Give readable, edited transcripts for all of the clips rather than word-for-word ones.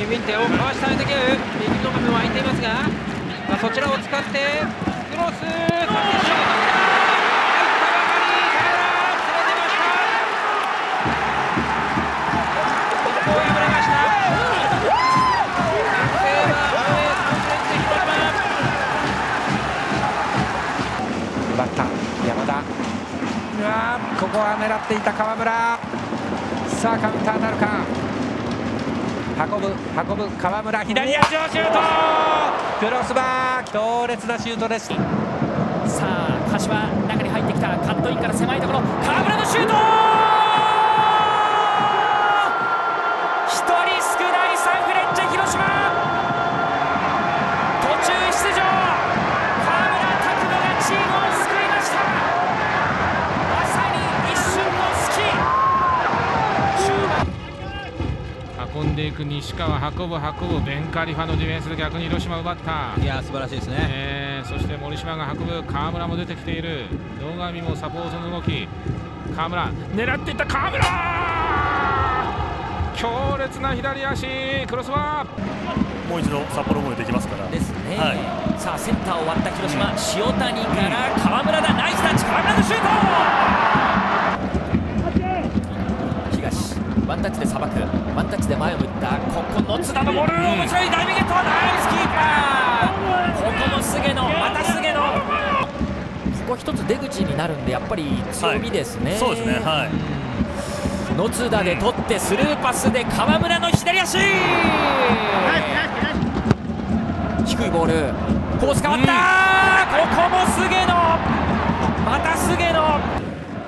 ケビンテをかわしされてきる。右の壁も空いていますが、まあ、そちらを使ってクロス、奪った山田、ここは狙っていた川村。さあカウンターなるか。運ぶ川村、左足のシュート、クロスバー、強烈なシュートです。さあ柏、中に入ってきた、カットインから狭いところ、川村のシュート、1人少ないサンフレッチェ広島、途中出場、川村拓夢がチームを救いました。まさに一瞬の隙。運んでいく西川、運ぶ、ベンカリファのディフェンスで逆に広島奪った。いや素晴らしいですね。そして森島が運ぶ、川村も出てきている、堂上もサポートの動き、川村狙っていった、川村。強烈な左足、クロスバー、もう一度札幌もできますからですね、はい、さあセンターを割った広島、塩谷から川村だ、ナイスタッチ、川村のシュート、東ワンタッチでさばく、ワンタッチで前を打った、ここの津田のボール、面白いダイビングゲット、ナイスキーパー、ここも菅野、また菅野、ここ一つ出口になるんで、やっぱり強みですね、はい、そうですね、はい、野津田で取ってスルーパスで川村の左足、低いボール、コース変わった、ここも菅野、また菅野、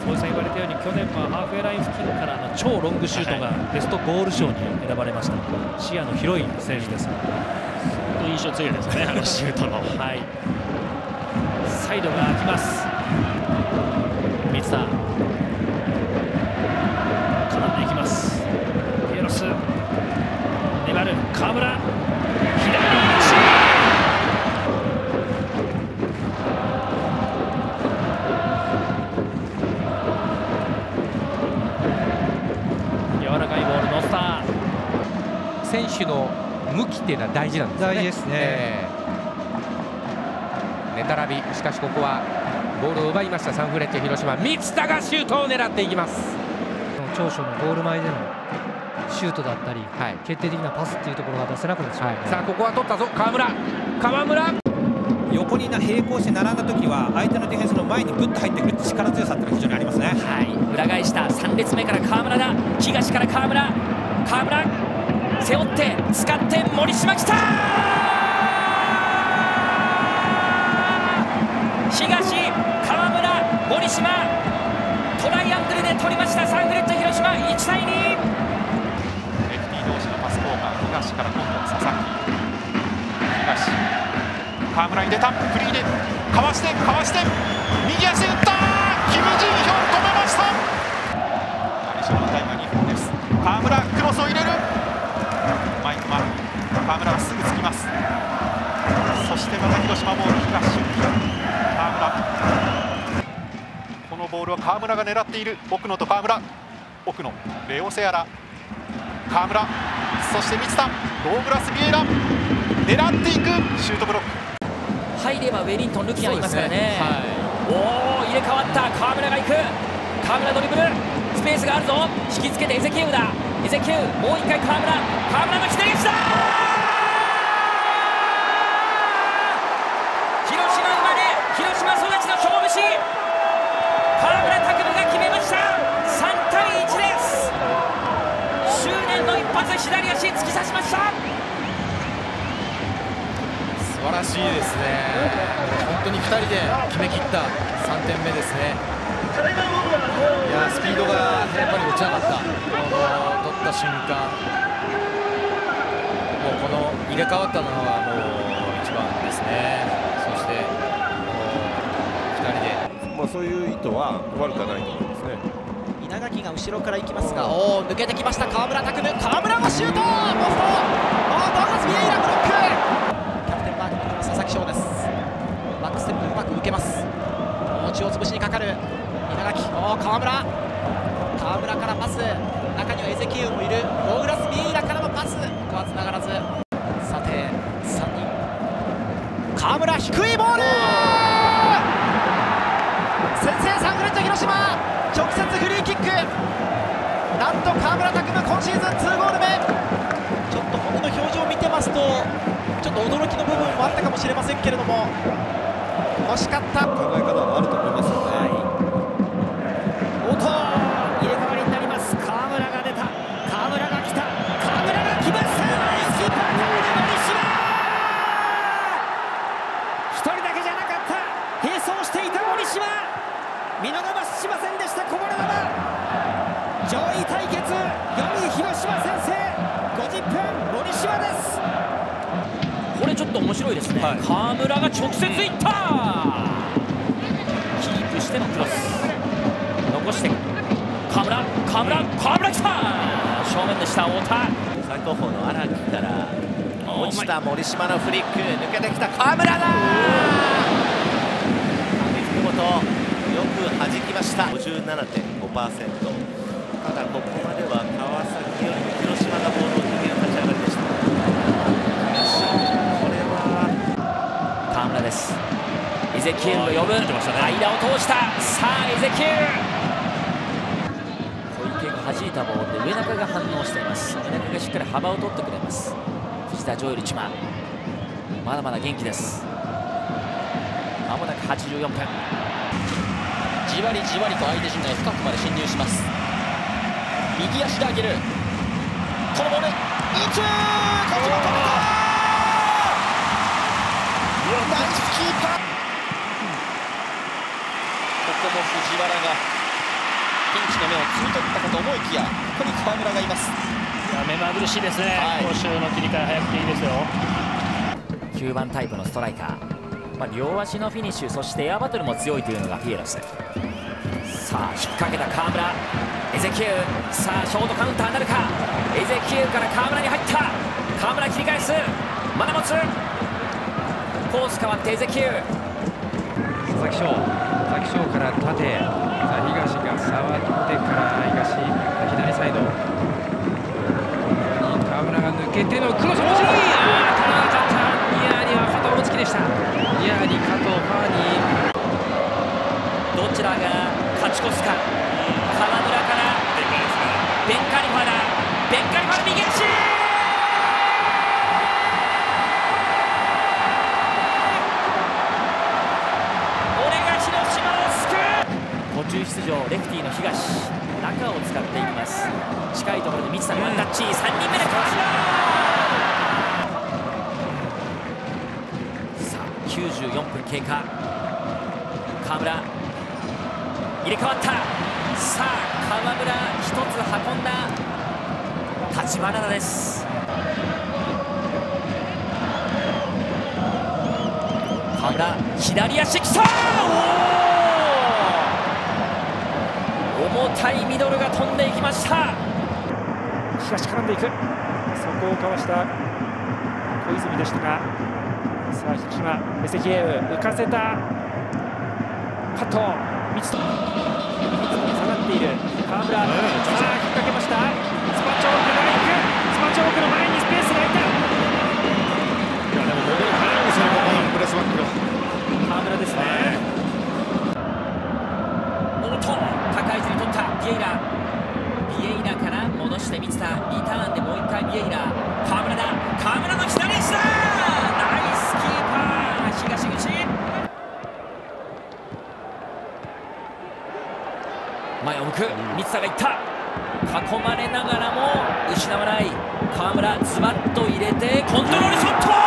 小井さん言われたように去年はハーフウェイライン付近からの超ロングシュートがベストゴール賞に選ばれました、視野の広い選手です、本当に印象強いですね、あのシュートの、はい、サイドが空きます、三田。河村、左足、柔らかいボールのスター、選手の向きっていうのは大事なんですね。大事ですね。ネタラビ、しかしここはボールを奪いましたサンフレッチェ広島、満田がシュートを狙っていきます。長所のゴール前でのシュートだったり、はい、決定的なパスっていうところが出せなくなっちゃう、はい、さあここは取ったぞ、川村、川村、横に並行して並んだ時は相手のディフェンスの前にグッと入ってくる力強さっていうのは非常にありますね。はい、裏返した、3列目から川村だ、東から川村、川村背負って使って森島来た、東、川村、森島、トライアングルで取りました、サンフレッチェ広島1対2。東から今度は佐々木、東、川村に出た、フリーでかわして、かわして、右足打った、キム・ジンヒョン止めました。アディショナルタイムは2分です。川村、クロスを入れる、マイクマン、川村がすぐつきます。そしてまた広島ボール、東、川村、このボールは川村が狙っている、奥野と川村、奥野、レオ・セアラ、川村。そして満田、ドーグラス・ビエラ、狙っていく、シュートブロック、入ればウェリントン抜きがありますからね、おお、入れ替わった、川村が行く、川村ドリブル、スペースがあるぞ、引きつけてエゼキエウだ、エゼキエウ、もう一回川村、川村の左足だ、広島生まれ、広島育ちの勝負師、川村拓夢が決めました、3対1です。執念の一発、左足突き刺しました。素晴らしいですね、本当に2人で決めきった3点目ですね。いや、スピードがやっぱり落ちなかった、取った瞬間、もうこの入れ替わったのがもう一番ですね。そして2人で、まあ、そういう意図は悪くはないと思いますね。稲垣が後ろから行きますが、おー、抜けてきました、川村拓夢、川村のシュート、ポスト、ドーグラス・ビエイラブロック、キャプテンマークの佐々木翔です、バックステップうまく受けます、中央潰しにかかる、稲垣、おー、川村、川村からパス、中にはエゼキエウもいる、ドーグラス・ビエイラからのパス、川は繋がらず。さて3人、河村、低いボール、先制サンフレッチェ広島、直接フリーキック、なんと河村拓夢今シーズン2ゴール目。ちょっと本人の表情を見てますとちょっと驚きの部分もあったかもしれませんけれども、惜しかった考え方はあると思いますよね。見逃しませんでした、こぼれ球。上位対決、4位広島先制、50分、森島です。これちょっと面白いですね、はい、河村が直接いった、キープしてのクロス、残して河村来た、正面でした太田、最高峰の荒木から落ちた森島のフリック、抜けてきた河村だ、よく弾きました。 57.5%、 ただここまでは川崎よりも広島がボールを握る立ち上がりでした。これは河村です。イゼキエルを呼ぶ、間を通した、さあイゼキエル、小池が弾いたボールで上中が反応しています。上中がしっかり幅を取ってくれます。藤田譲瑠チマ、まだまだ元気です。まもなく84分、じわりじわりと相手陣内深くまで侵入します。右足で上げる、このボール1、こちら止めた、ナイスキーパー、ここも藤原がピンチの目を摘み取ったかと思いきや、ここに河村がいます。いや、目まぐるしいですね、はい、攻守の切り替え早くていいですよ。9番タイプのストライカー、両足のフィニッシュ、そしてエアバトルも強いというのがフィエラス。さあ引っ掛けた河村、エゼキエウ、さあショートカウンターなるか、エゼキエウから河村に入った、河村切り返す、まだ持つ、コース変わってエゼキエウ、佐々木翔から縦、東が触ってから左サイド、河村が抜けてのクロス、面白い、でした。いや、リカとパーニー、どちらが勝ち越すか、河村からベンカリファラ、右足、俺が広島を救う。途中出場レフティの東、中を使っていきます。近いところで満田のワンタッチ、3人目で川島、94分経過、河村入れ替わった、さあ河村一つ運んだ橘です。河村左足きた、重たいミドルが飛んでいきました。東絡んでいく、そこをかわした小泉でしたが、さあ引きはエゼキエウ、浮かせた、カット、満下がっている河村、さあ引っ掛けました、スパチョークが行く、スパチョークの前にスペースがいた、いやでもボールがいですね、ここのプレスバックが河村ですね、おっと高い位置に取ったビエイラから戻して満田、リターンでもう一回ビエイラ、河村だ、河村の左足だ、東口前を向く、満田がいった、囲まれながらも失わない、河村ズバッと入れてコントロールショット、河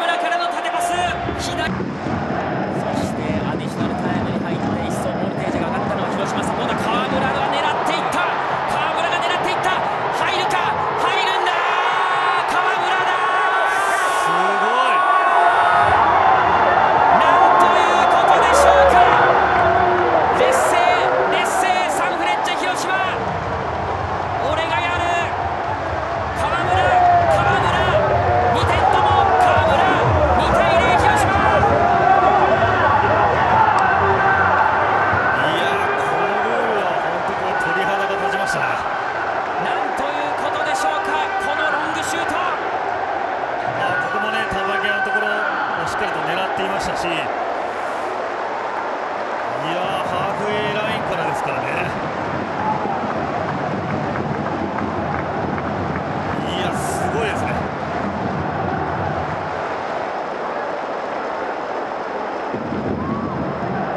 村からの縦パス、左、そしてアディショナルタイムに入って一層ボルテージが上がったのは広島サポーター、河村が狙っていった、入るか、入るんだ、河村だ、すごい、なんということでしょうか、劣勢サンフレッチェ広島、三振。いやハーフウェイラインからですからね。いやすごいですね。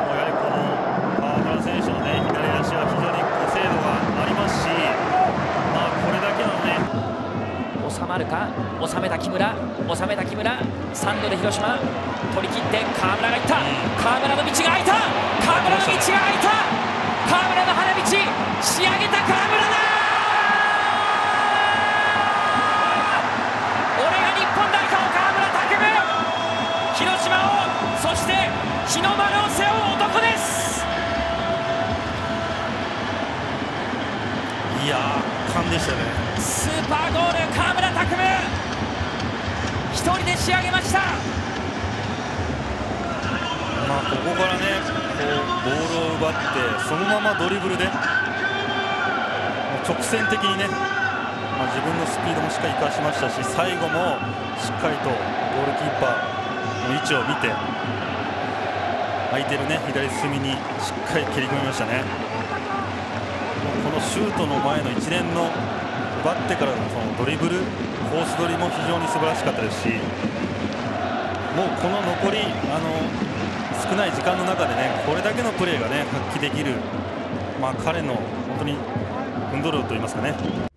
やはりこの川村選手のね左足は非常に精度がありますし、まあこれだけのね収まるか、収めた木村、収めた木村、サンドで広島取り切って川村が行った。川村の道が開いた。川村の道が開いた。川村の花道仕上げた川村だ。俺が日本代表川村拓夢、広島をそして日の丸を背負う男です。いやー勘でしたね。スーパーゴール川村拓夢一人で仕上げました。まあここからねボールを奪ってそのままドリブルで直線的にね、まあ、自分のスピードもしっかり生かしましたし、最後もしっかりとゴールキーパーの位置を見て空いてるね左隅にしっかり蹴り込みましたね。このシュートの前の一連の奪ってからのそのドリブルコース取りも非常に素晴らしかったですし、もうこの残り少ない時間の中でねこれだけのプレーがね発揮できる、まあ、彼の本当に運動量といいますかね。